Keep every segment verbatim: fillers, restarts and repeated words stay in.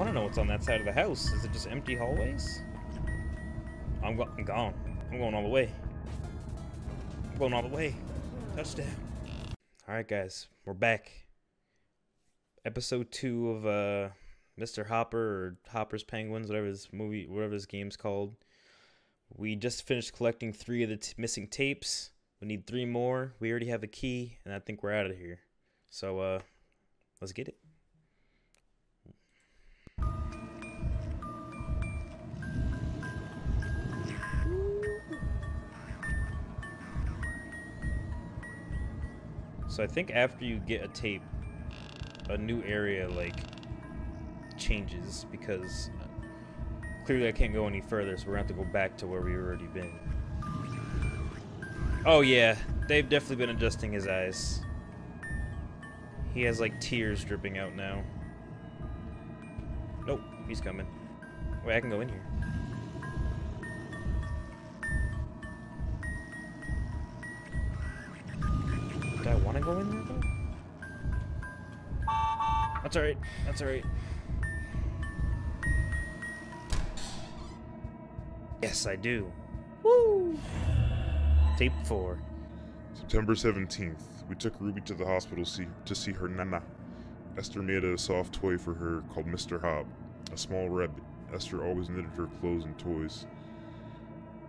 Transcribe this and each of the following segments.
want to know what's on that side of the house. Is it just empty hallways? I'm, go I'm gone. I'm going all the way. I'm going all the way. Touchdown. Alright guys, we're back. Episode two of uh, Mister Hopper or Hopper's Penguins, whatever this movie, whatever this game's called. We just finished collecting three of the t missing tapes. We need three more. We already have a key, and I think we're out of here. So, uh, let's get it. So I think after you get a tape, a new area, like, changes, because clearly I can't go any further, so we're going to have to go back to where we've already been. Oh yeah, they've definitely been adjusting his eyes. He has, like, tears dripping out now. Nope, he's coming. Wait, I can go in here. Do I want to go in there, though? That's alright, that's alright. Yes, I do. Woo! Tape four. September seventeenth. We took Ruby to the hospital see, to see her nana. Esther made a soft toy for her called Mister Hopp, a small rabbit. Esther always knitted her clothes and toys.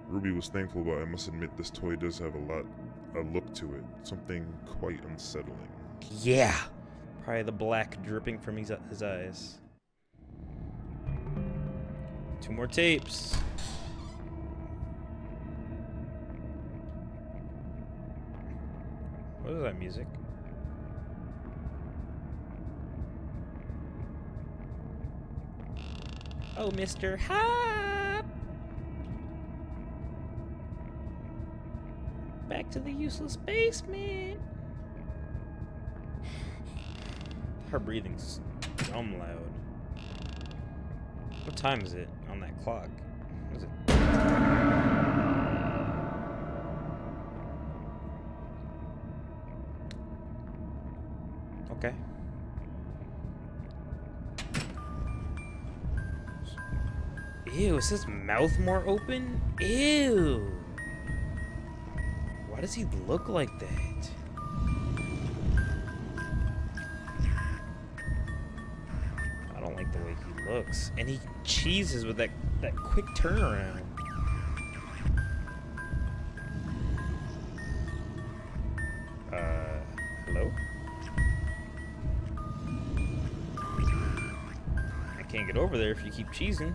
Ruby was thankful, but I must admit this toy does have a lot a look to it. Something quite unsettling. Yeah! Probably the black dripping from his, his eyes. Two more tapes. What is that music? Oh, Mister Hop! Back to the useless basement. Her breathing's dumb loud. What time is it on that clock? What is it? Okay. Ew, is his mouth more open? Ew. Why does he look like that? I don't like the way he looks. And he cheeses with that, that quick turnaround. Get over there if you keep cheesing.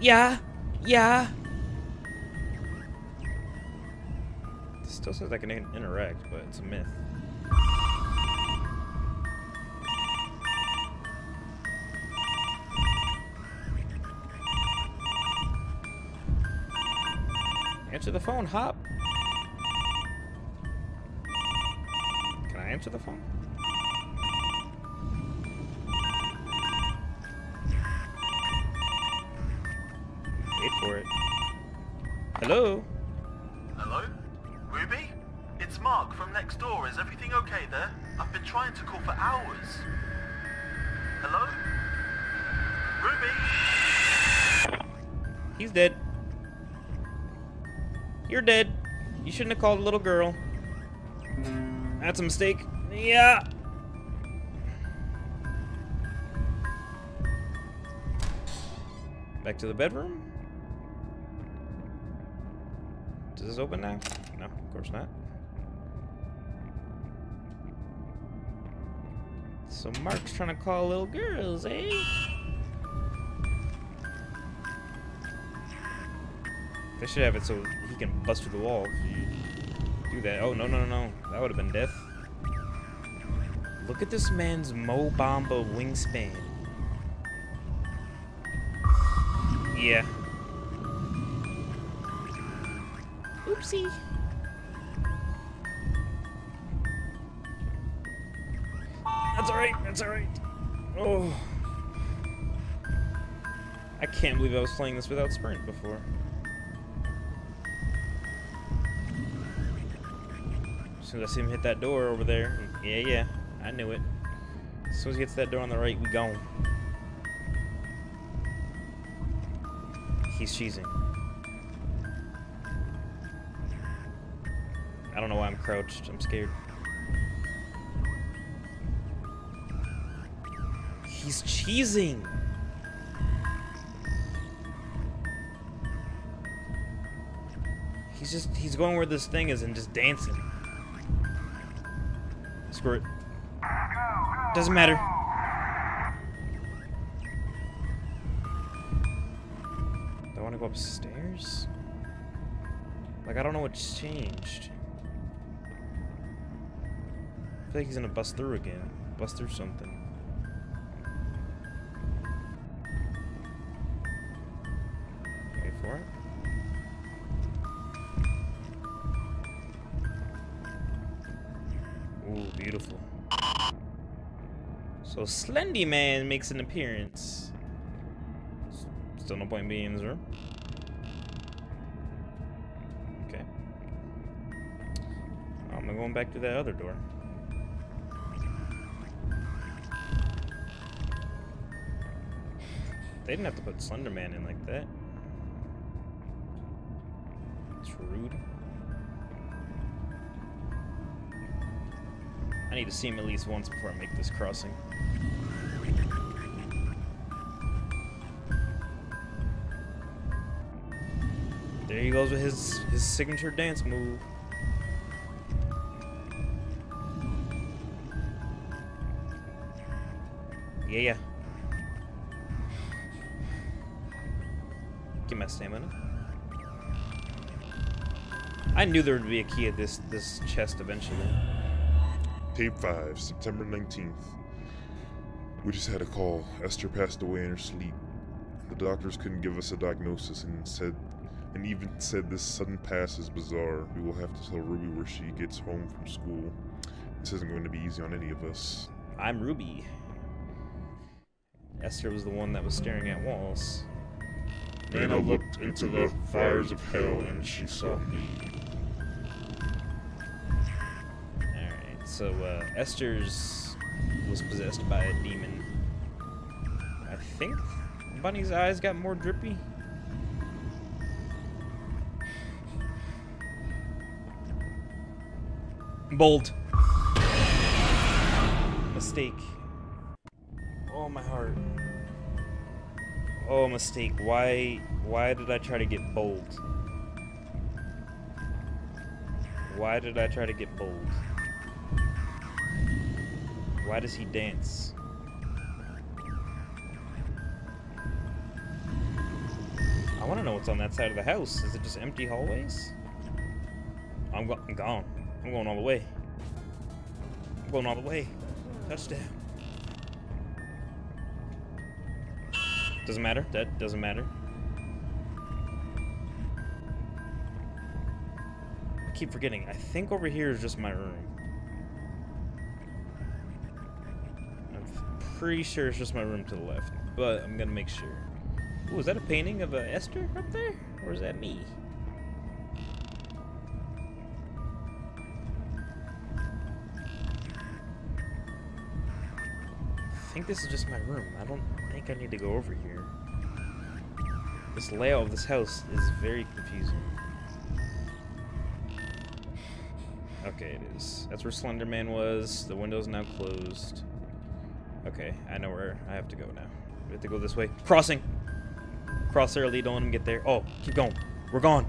Yeah, yeah. This still says I can interact, but it's a myth. Answer the phone, Hop. Can I answer the phone? For it. Hello? Hello? Ruby? It's Mark from next door. Is everything okay there? I've been trying to call for hours. Hello? Ruby? He's dead. You're dead. You shouldn't have called a little girl. That's a mistake. Yeah. Back to the bedroom? Is this open now? No, of course not. So Mark's trying to call little girls, eh? They should have it so he can bust through the wall. Do that. Oh, no, no, no, no. That would have been death. Look at this man's Mo Bamba wingspan. Yeah. Oopsie. That's alright, that's alright. Oh. I can't believe I was playing this without sprint before. As soon as I see him hit that door over there, yeah, yeah, I knew it. As soon as he hits that door on the right, we gone. he's cheesing. I don't know why I'm crouched. I'm scared. He's cheesing. He's just, he's going where this thing is and just dancing. Screw it. Doesn't matter. Do I want to go upstairs? Like, I don't know what's changed. I feel like he's gonna bust through again. Bust through something. Wait for it. Ooh, beautiful. So Slender Man makes an appearance. Still no point in being in this room. Okay. I'm going back to that other door. They didn't have to put Slender Man in like that. It's rude. I need to see him at least once before I make this crossing. There he goes with his, his signature dance move. Yeah, yeah. Get my stamina. I knew there would be a key at this, this chest eventually. Tape five, September nineteenth. We just had a call. Esther passed away in her sleep. The doctors couldn't give us a diagnosis and said, and even said this sudden pass is bizarre. We will have to tell Ruby where she gets home from school. This isn't going to be easy on any of us. I'm Ruby. Esther was the one that was staring at walls. Nana looked into the fires of hell and she saw me. So, uh, Esther's was possessed by a demon. I think Bunny's eyes got more drippy. Bold. Mistake. Oh, my heart. Oh, mistake. Why, why did I try to get bold? Why did I try to get bold? Why does he dance? I want to know what's on that side of the house. Is it just empty hallways? I'm, go I'm gone. I'm going all the way. I'm going all the way. Touchdown. Doesn't matter. That doesn't matter. I keep forgetting. I think over here is just my room. Pretty sure it's just my room to the left, but I'm gonna make sure. Ooh, is that a painting of uh, Esther up there? Or is that me? I think this is just my room. I don't think I need to go over here. This layout of this house is very confusing. Okay, it is. That's where Slender Man was. The window's now closed. Okay, I know where I have to go now. We have to go this way. Crossing! Cross early, don't let him get there. Oh, keep going. We're gone.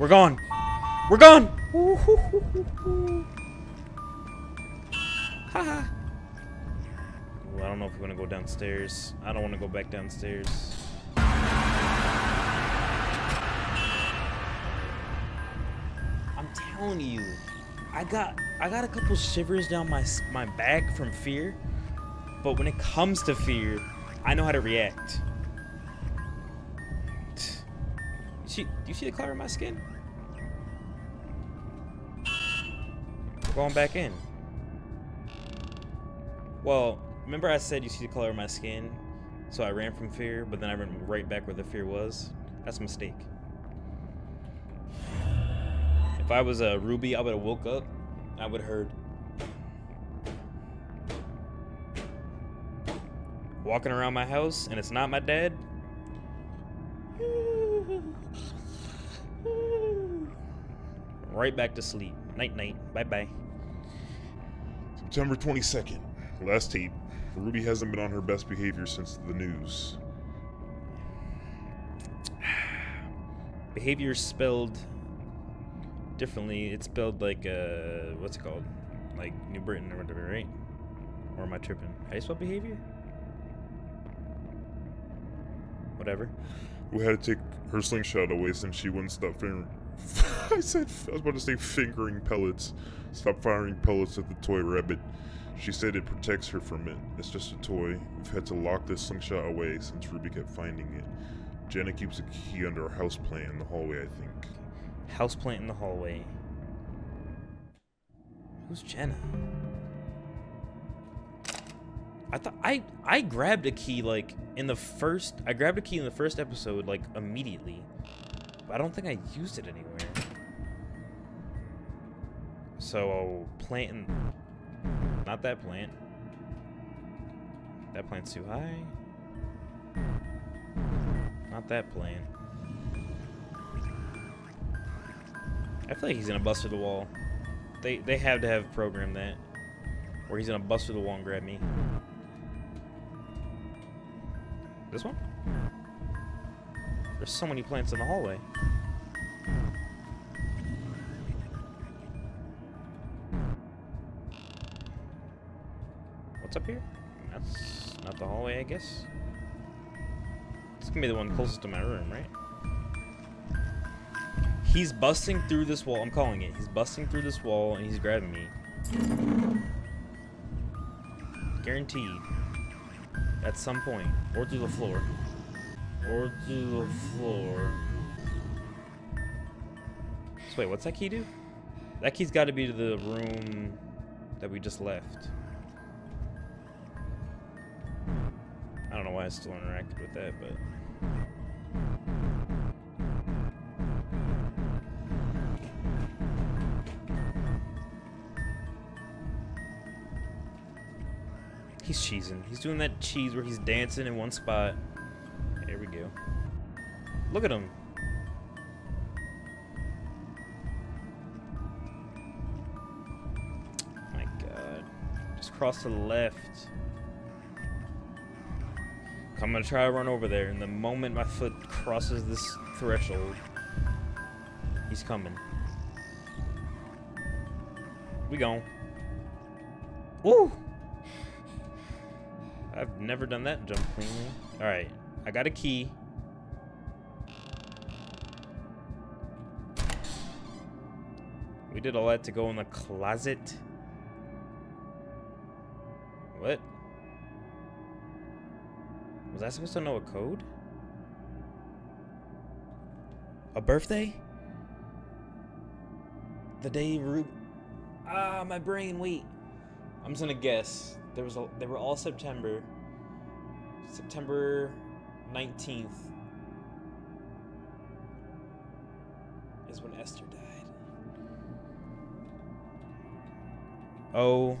We're gone. We're gone! Haha. Well, I don't know if we want to go downstairs. I don't want to go back downstairs. I'm telling you, I got I got a couple shivers down my my back from fear. But when it comes to fear, I know how to react. Do you see the color of my skin? We're going back in. Well, remember I said you see the color of my skin? So I ran from fear, but then I ran right back where the fear was? That's a mistake. If I was a Ruby, I would have woke up. I would have heard... walking around my house, and it's not my dad. right back to sleep. Night night. Bye bye. September twenty-second. Last tape. Ruby hasn't been on her best behavior since the news. Behavior spelled differently. It's spelled like, uh, what's it called? Like New Britain or whatever, right? Or am I tripping? How do you spell behavior? Whatever. We had to take her slingshot away since she wouldn't stop fingering. I said, I was about to say fingering pellets. Stop firing pellets at the toy rabbit. She said it protects her from it. It's just a toy. We've had to lock this slingshot away since Ruby kept finding it. Jenna keeps a key under a houseplant in the hallway, I think. Houseplant in the hallway. Who's Jenna? I thought I I grabbed a key like in the first I grabbed a key in the first episode like immediately. But I don't think I used it anywhere. So plant in, not that plant. That plant's too high. Not that plant. I feel like he's gonna bust through the wall. They they have to have programmed that, or he's gonna bust through the wall and grab me. This one? There's so many plants in the hallway. What's up here? That's not the hallway, I guess. This can be the one closest to my room, right? He's busting through this wall. I'm calling it. He's busting through this wall and he's grabbing me. Guaranteed. At some point. Or through the floor. Or through the floor. So wait, what's that key do? That key's got to be to the room that we just left. I don't know why I still interacted with that, but... He's cheesing. He's doing that cheese where he's dancing in one spot. There we go. Look at him. Oh my God. Just cross to the left. I'm gonna try to run over there, and the moment my foot crosses this threshold, he's coming. We gone. Woo! I've never done that jump cleanly. Alright, I got a key. We did all that to go in the closet. What? Was I supposed to know a code? A birthday? The day Ruby... Ah, my brain, wait. I'm just gonna guess. There was a, they were all September. September nineteenth is when Esther died. Oh,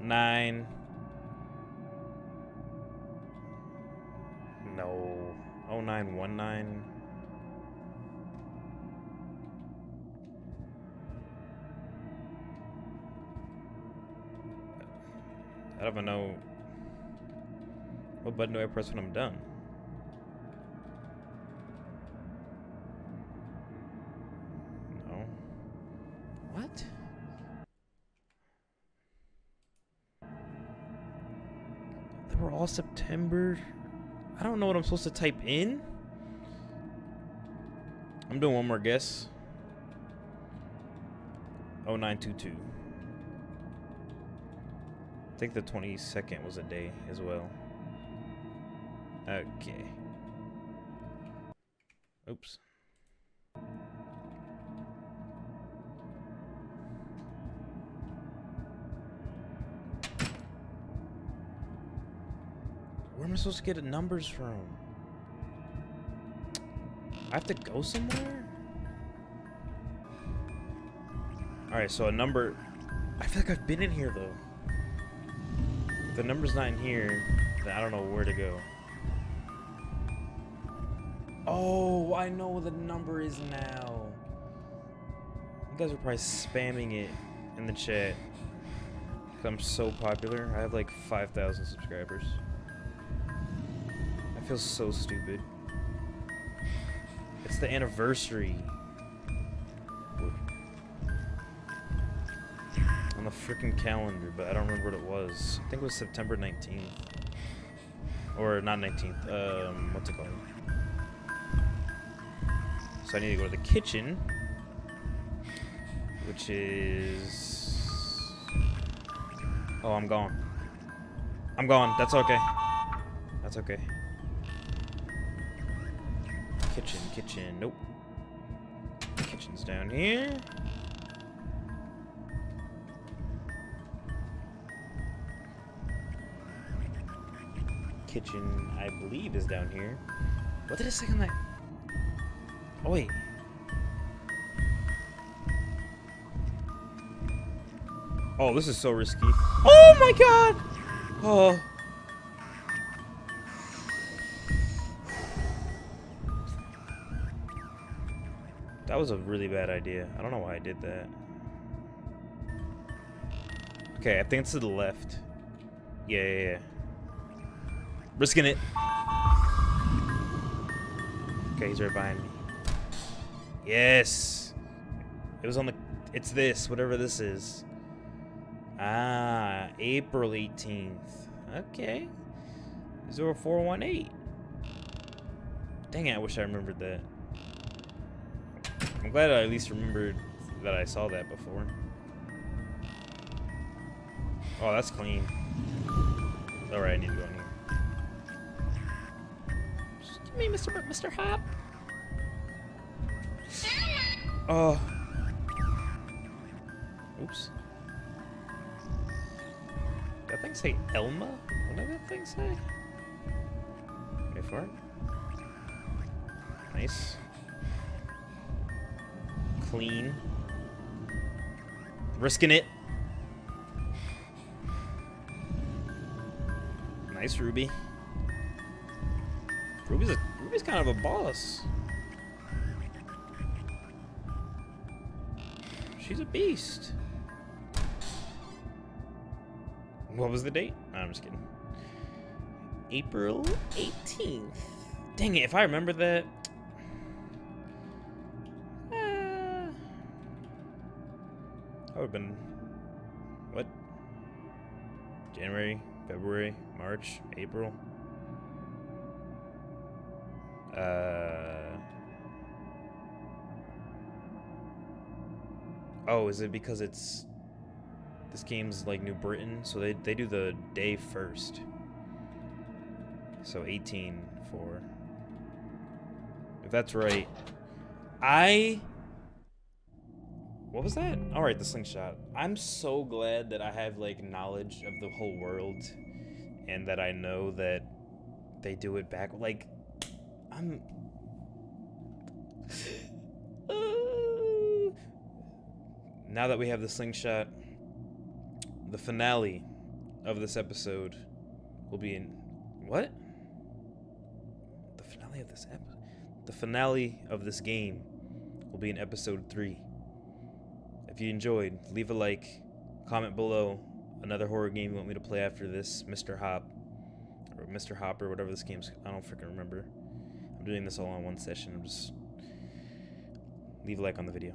nine... No, oh nine one nine. I don't even know what button do I press when I'm done. No. What? They were all September. I don't know what I'm supposed to type in. I'm doing one more guess. oh nine two two. I think the twenty-second was a day as well. Okay. Oops. Where am I supposed to get numbers from? I have to go somewhere? Alright, so a number... I feel like I've been in here, though. If the number's not in here, then I don't know where to go. Oh, I know where the number is now. You guys are probably spamming it in the chat. I'm so popular. I have like five thousand subscribers. I feel so stupid. It's the anniversary. On the freaking calendar, but I don't remember what it was. I think it was September nineteenth. Or not nineteenth. Um, what's it called? So I need to go to the kitchen, which is... Oh, I'm gone. I'm gone. That's okay. That's okay. Kitchen, kitchen. Nope. Kitchen's down here. Kitchen, I believe, is down here. What did I say on that? Oh, wait. Oh, this is so risky. Oh my god! Oh. That was a really bad idea. I don't know why I did that. Okay, I think it's to the left. Yeah, yeah, yeah. Risking it. Okay, he's right behind me. Yes! It was on the... It's this, whatever this is. Ah, April eighteenth. Okay. zero four one eight. Dang it, I wish I remembered that. I'm glad I at least remembered that I saw that before. Oh, that's clean. Alright, I need to go in here. Just give me Mister Mister Hop. Oh. Oops. That thing say Elma? What did that thing say? Wait for it. Nice. Clean. Risking it. Nice, Ruby. Ruby's a, Ruby's kind of a boss. She's a beast. What was the date? No, I'm just kidding. April eighteenth. Dang it, if I remember that... Uh, that would have been... What? January, February, March, April. Uh... Oh, is it because it's... This game's like New Britain, so they, they do the day first. So eighteen four. If that's right. I... What was that? Alright, the slingshot. I'm so glad that I have like knowledge of the whole world. And that I know that they do it back. Like, I'm... uh... Now that we have the slingshot... The finale of this episode will be in... What? The finale of this episode? The finale of this game will be in episode three. If you enjoyed, leave a like, comment below another horror game you want me to play after this, Mister Hop, or Mister Hopper, whatever this game's... I don't freaking remember. I'm doing this all on one session. I'm just... Leave a like on the video.